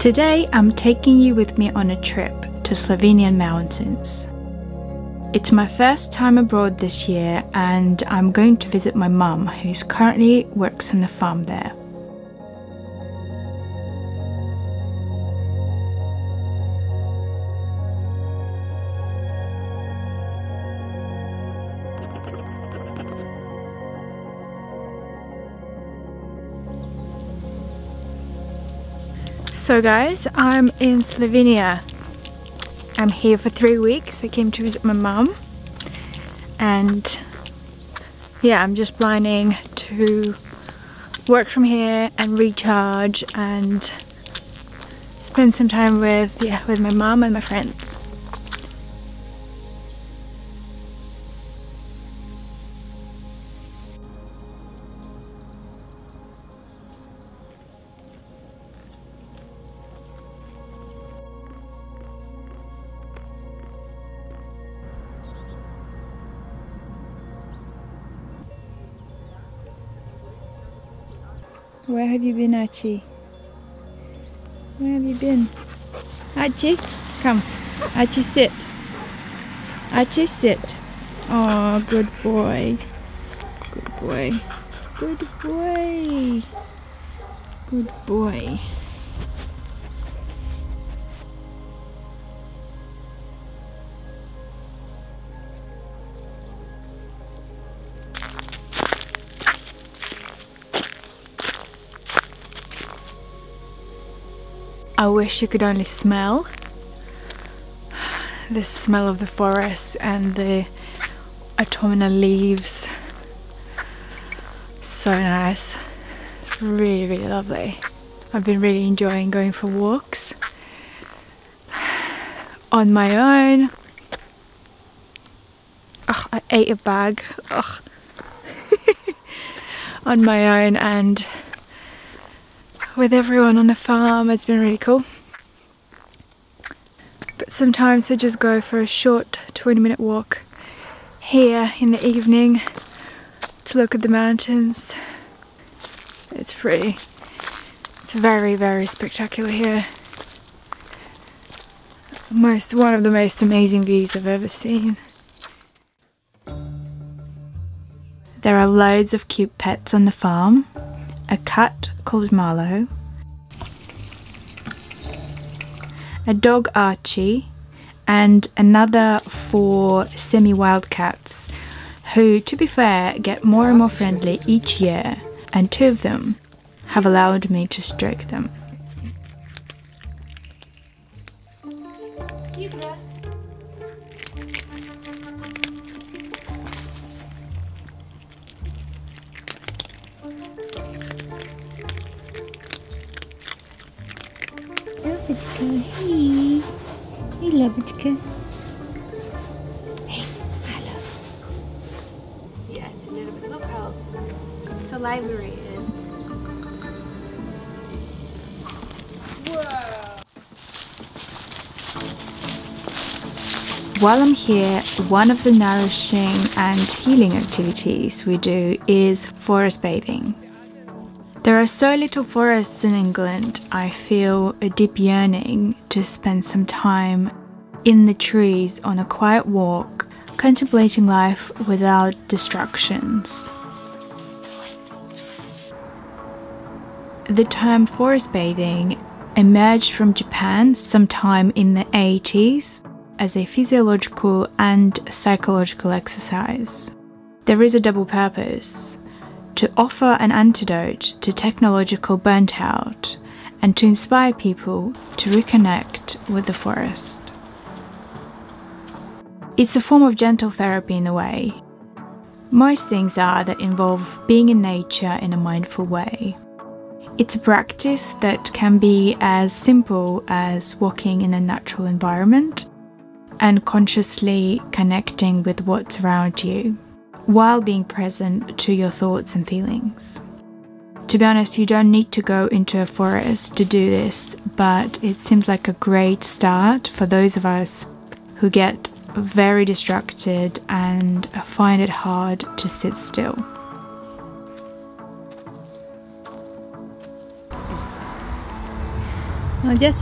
Today I'm taking you with me on a trip to Slovenian mountains. It's my first time abroad this year and I'm going to visit my mum who currently works on the farm there. So guys, I'm in Slovenia. I'm here for 3 weeks. I came to visit my mum and yeah, I'm just planning to work from here and recharge and spend some time with my mum and my friends. Where have you been, Archie? Where have you been? Archie, come. Archie, sit. Archie, sit. Oh, good boy. Good boy. Good boy. Good boy. I wish you could only smell the smell of the forest and the autumnal leaves. So nice. It's really, really lovely. I've been really enjoying going for walks on my own. Oh, I ate a bag. Oh. On my own and with everyone on the farm. It's been really cool. But sometimes I just go for a short 20-minute walk here in the evening to look at the mountains. It's pretty. It's very, very spectacular here. One of the most amazing views I've ever seen. There are loads of cute pets on the farm. A cat called Marlow, a dog Archie, and another 4 semi-wild cats who, to be fair, get more and more friendly each year, and 2 of them have allowed me to stroke them. Hey, Labuchka. Hey, hello. Yeah, it's a little bit. Look how salivary it is. Whoa. While I'm here, one of the nourishing and healing activities we do is forest bathing. There are so little forests in England, I feel a deep yearning to spend some time in the trees on a quiet walk, contemplating life without distractions. The term forest bathing emerged from Japan sometime in the 80s as a physiological and psychological exercise. There is a double purpose: to offer an antidote to technological burnt out and to inspire people to reconnect with the forest. It's a form of gentle therapy in a way. Most things are that involve being in nature in a mindful way. It's a practice that can be as simple as walking in a natural environment and consciously connecting with what's around you, while being present to your thoughts and feelings. To be honest, you don't need to go into a forest to do this, but it seems like a great start for those of us who get very distracted and find it hard to sit still. Not yet.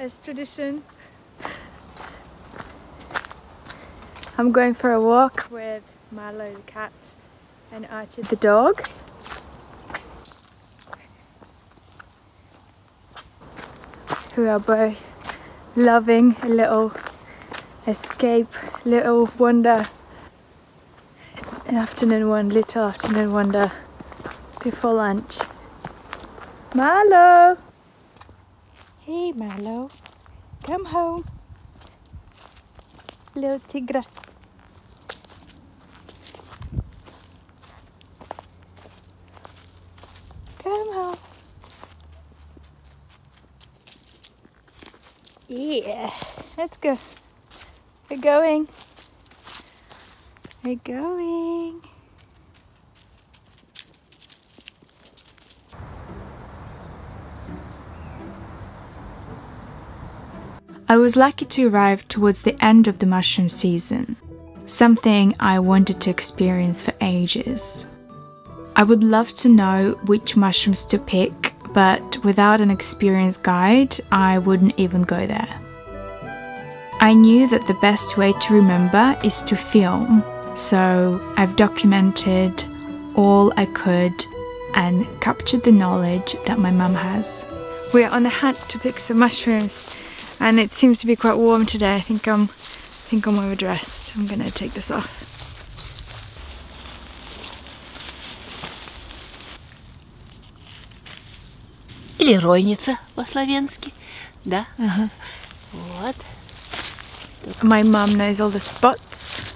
As tradition, I'm going for a walk with Marlow the cat and Archie the dog. Who are both loving a little escape, little wander. An afternoon one, little afternoon wander before lunch. Marlow! Hey Marlow, come home, little tigra. Come home. Yeah, let's go. We're going. We're going. I was lucky to arrive towards the end of the mushroom season, something I wanted to experience for ages. I would love to know which mushrooms to pick, but without an experienced guide, I wouldn't even go there. I knew that the best way to remember is to film, so I've documented all I could and captured the knowledge that my mum has. We're on a hunt to pick some mushrooms. And it seems to be quite warm today. I think I'm overdressed. I'm gonna take this off. Или ройница по-словенски, да? Вот. My mum knows all the spots,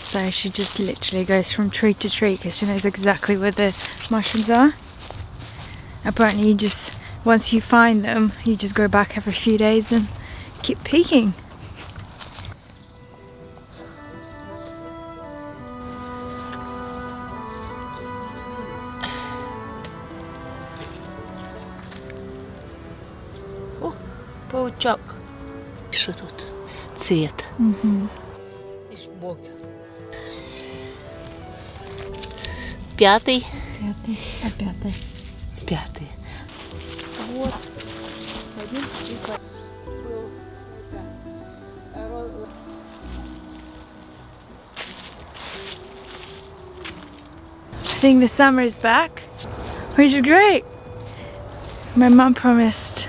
so she just literally goes from tree to tree because she knows exactly where the mushrooms are. Apparently, you just once you find them, you just go back every few days and keep peeking. О, паучок. Что тут? Цвет. Пятый. Пятый. Вот. Один чипа был. I think the summer is back, which is great. My mum promised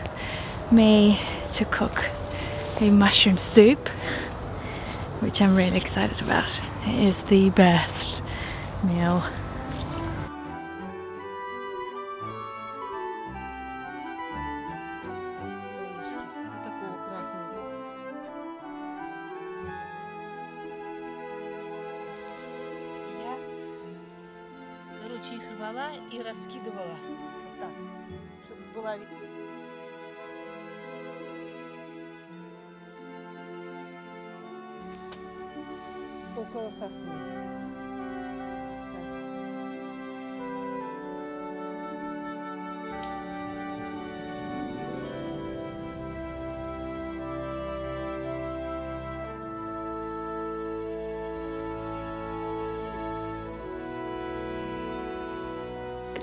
me to cook a mushroom soup, which I'm really excited about. It is the best meal.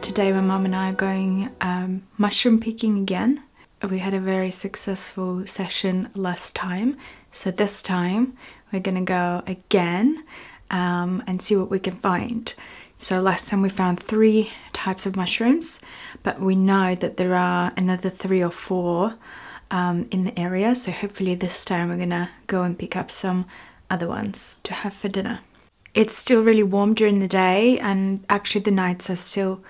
Today my mum and I are going mushroom picking again. We had a very successful session last time, so this time we're gonna go again and see what we can find. So last time we found 3 types of mushrooms, but we know that there are another 3 or 4 in the area, so hopefully this time we're gonna go and pick up some other ones to have for dinner. It's still really warm during the day, and actually the nights are still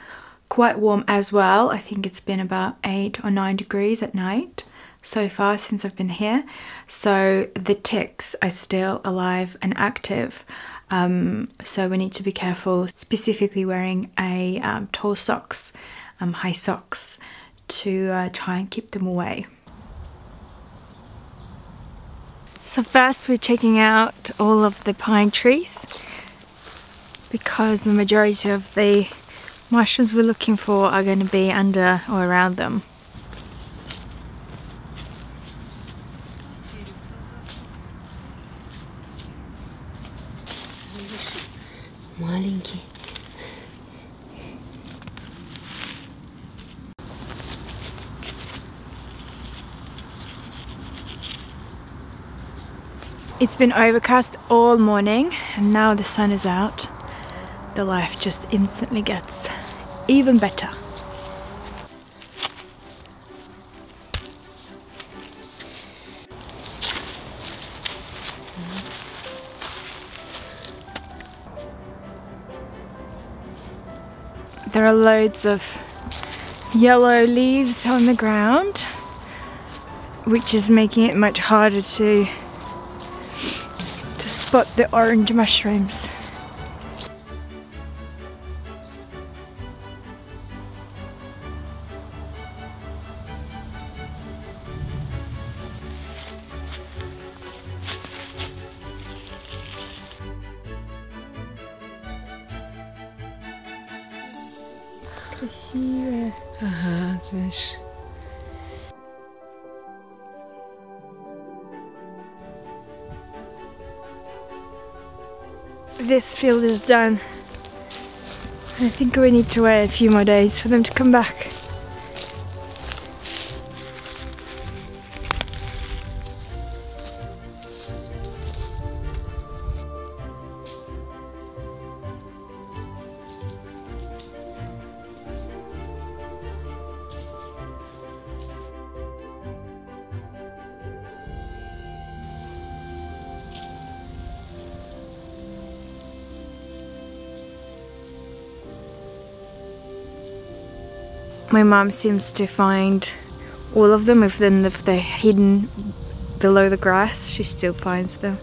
quite warm as well. I think it's been about 8 or 9 degrees at night so far since I've been here. So the ticks are still alive and active. So we need to be careful, specifically wearing a tall socks, high socks, to try and keep them away. So first we're checking out all of the pine trees because the majority of the mushrooms we're looking for are going to be under or around them. It's been overcast all morning and now the sun is out. The life just instantly gets even better. There are loads of yellow leaves on the ground, which is making it much harder to spot the orange mushrooms. Ага, знаешь. This field is done. I think we need to wait a few more days for them to come back. My mum seems to find all of them, even if they're hidden below the grass, she still finds them.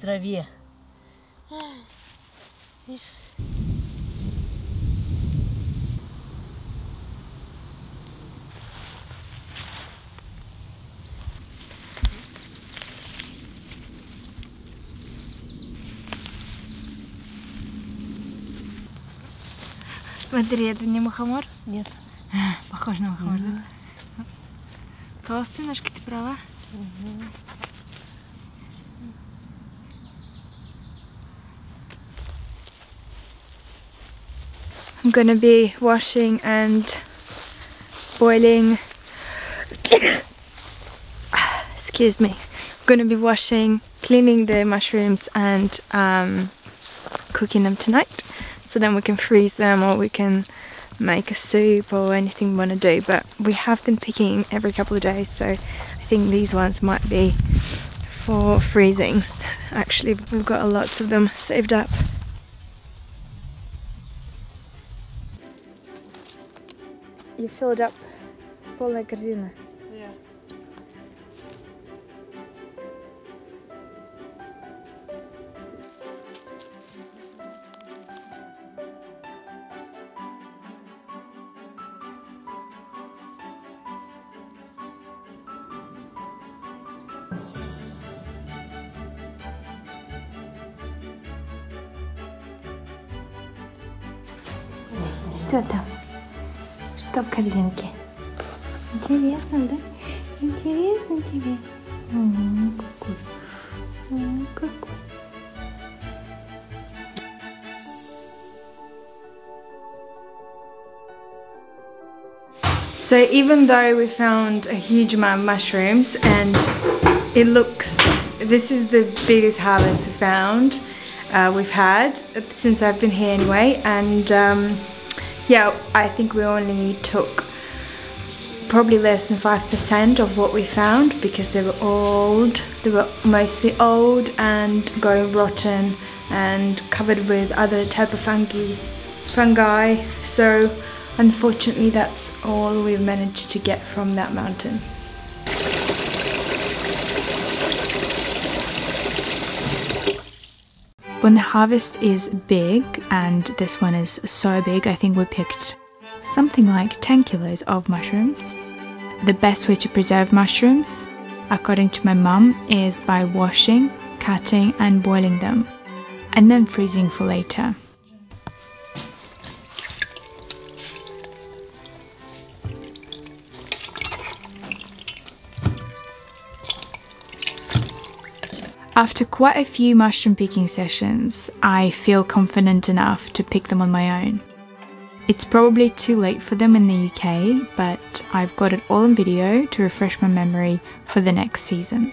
Здравия. Смотри, это не мухомор? Нет. Похож на мухомор, да? Толстые ножки, ты права? I'm gonna be washing and boiling. Excuse me. I'm gonna be washing, cleaning the mushrooms and cooking them tonight. So then we can freeze them or we can make a soup or anything we want to do. But we have been picking every couple of days, so I think these ones might be for freezing. Actually, we've got lots of them saved up. You filled up полная корзина. Yeah. Что там? Что в корзинке? Интересно, да? Интересно тебе? Какой? Какой? So even though we found a huge amount of mushrooms and it looks, this is the biggest harvest we found, we've had since I've been here anyway, and yeah, I think we only took probably less than 5% of what we found because they were old, they were mostly old and going rotten and covered with other type of fungi, so unfortunately that's all we've managed to get from that mountain. When the harvest is big, and this one is so big, I think we picked something like 10 kilos of mushrooms. The best way to preserve mushrooms, according to my mum, is by washing, cutting and boiling them, and then freezing for later. After quite a few mushroom picking sessions, I feel confident enough to pick them on my own. It's probably too late for them in the UK, but I've got it all on video to refresh my memory for the next season.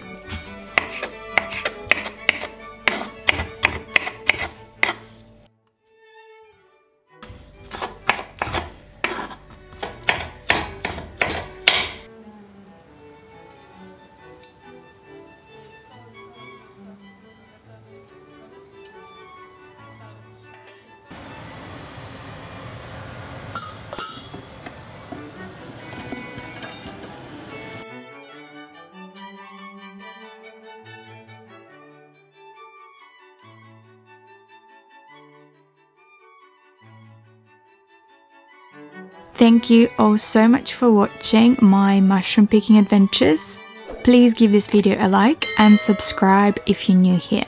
Thank you all so much for watching my mushroom picking adventures. Please give this video a like and subscribe if you're new here.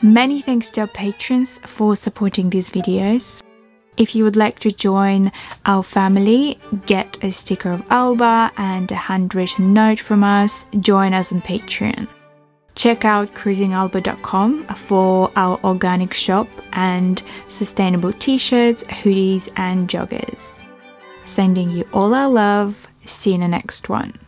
Many thanks to our patrons for supporting these videos. If you would like to join our family, get a sticker of Alba and a handwritten note from us, join us on Patreon. Check out cruisingalba.com for our organic shop and sustainable t-shirts, hoodies and joggers. Sending you all our love. See you in the next one.